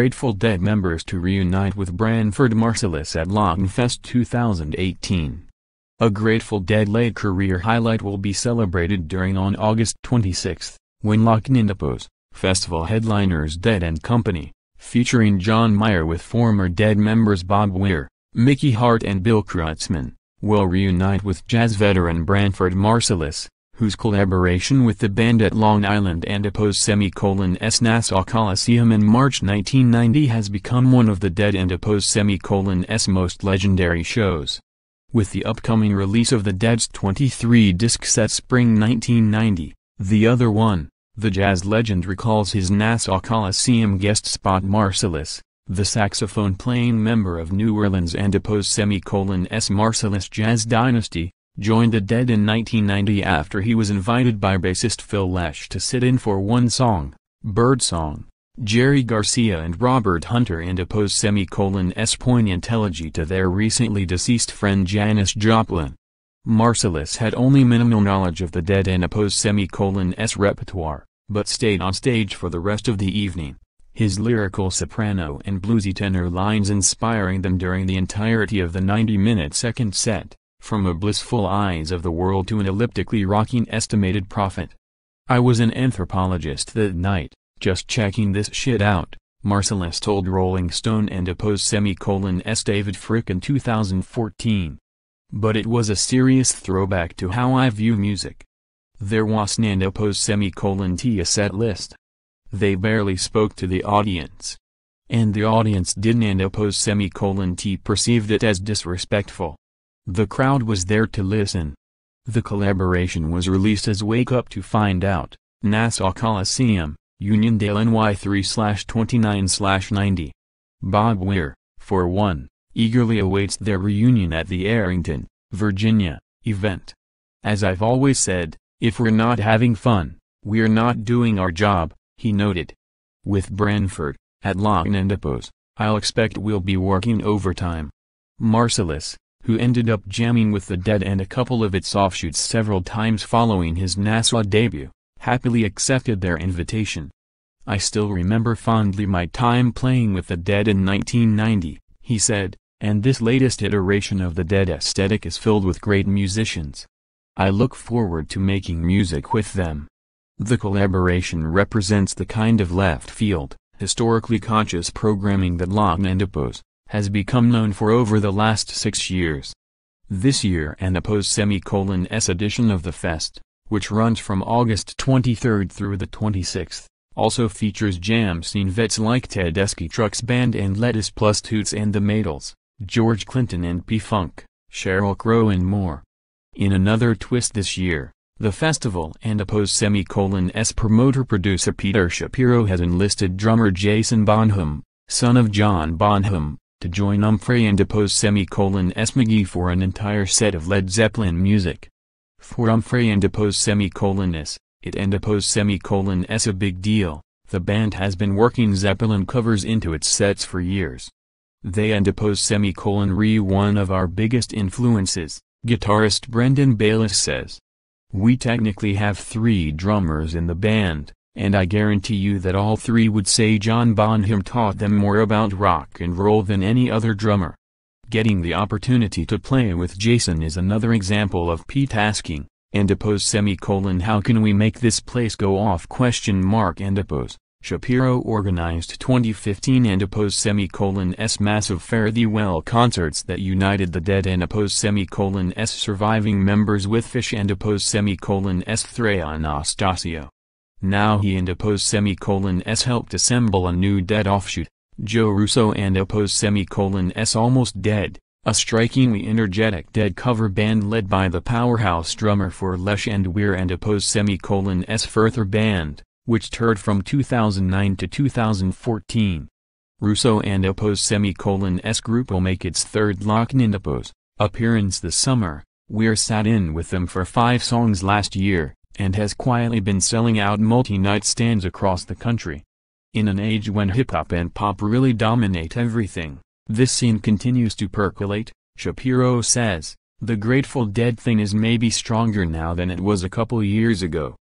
Grateful Dead members to reunite with Branford Marsalis at Lockn' Fest 2018. A Grateful Dead late career highlight will be celebrated on August 26, when Lockn' in Depots, festival headliners Dead & Company, featuring John Mayer with former Dead members Bob Weir, Mickey Hart and Bill Kreutzmann, will reunite with jazz veteran Branford Marsalis, whose collaboration with the band at Long Island and Depots' Nassau Coliseum in March 1990 has become one of the Dead and Depots' most legendary shows. With the upcoming release of the Dead's 23-disc set Spring 1990, The Other One, the jazz legend recalls his Nassau Coliseum guest spot Marsalis, the saxophone-playing member of New Orleans and Depots' Marsalis jazz dynasty, joined the Dead in 1990 after he was invited by bassist Phil Lesh to sit in for one song, Birdsong. Jerry Garcia and Robert Hunter and Depots' poignant elegy to their recently deceased friend Janis Joplin. Marsalis had only minimal knowledge of the Dead and Depots' repertoire, but stayed on stage for the rest of the evening, his lyrical soprano and bluesy tenor lines inspiring them during the entirety of the 90-minute second set, from a blissful Eyes of the World to an elliptically rocking Estimated Profit. "I was an anthropologist that night, just checking this shit out," Marsalis told Rolling Stone and Depots' David Fricke in 2014. "But it was a serious throwback to how I view music. There wasn't an Depots' a set list. They barely spoke to the audience. And the audience didn't, and Depots' perceived it as disrespectful. The crowd was there to listen." The collaboration was released as Wake Up to Find Out, Nassau Coliseum, Uniondale NY 3/29/90. Bob Weir, for one, eagerly awaits their reunion at the Arrington, Virginia, event. "As I've always said, if we're not having fun, we're not doing our job," he noted. "With Branford, at Lockn' and Depots, I'll expect we'll be working overtime." Marsalis, who ended up jamming with the Dead and a couple of its offshoots several times following his Nassau debut, happily accepted their invitation. "I still remember fondly my time playing with the Dead in 1990, he said, "and this latest iteration of the Dead aesthetic is filled with great musicians. I look forward to making music with them." The collaboration represents the kind of left-field, historically conscious programming that Lockn' and Depots has become known for over the last 6 years. This year, an Depots' edition of the fest, which runs from August 23 through the 26th, also features jam scene vets like Tedeschi Trucks Band and Lettuce plus Toots and the Maytals, George Clinton and P-Funk, Sheryl Crow and more. In another twist this year, the festival and Depots' promoter-producer Peter Shapiro has enlisted drummer Jason Bonham, son of John Bonham, to join Umphrey and Depots' McGee for an entire set of Led Zeppelin music. "For Umphrey and Depots' it and Depots' a big deal. The band has been working Zeppelin covers into its sets for years. They and Depots' one of our biggest influences," guitarist Brendan Bayliss says. "We technically have 3 drummers in the band, and I guarantee you that all 3 would say John Bonham taught them more about rock and roll than any other drummer." Getting the opportunity to play with Jason is another example of Pete asking, "And Depots' how can we make this place go off?" And Depots, Shapiro organized 2015 and Depots' massive Fare Thee Well concerts that united the Dead and Depots' surviving members with Phish and Depots' Trey Anastasio. Now he and Depots' helped assemble a new Dead offshoot, Joe Russo and Depots' Almost Dead, a strikingly energetic Dead cover band led by the powerhouse drummer for Lesh and Weir and Depots' Further Band, which toured from 2009 to 2014. Russo and Depots' group will make its third Lockn' and Depots appearance this summer. Weir sat in with them for 5 songs last year, and has quietly been selling out multi-night stands across the country. In an age when hip-hop and pop really dominate everything, this scene continues to percolate, Shapiro says. "The Grateful Dead thing is maybe stronger now than it was a couple years ago."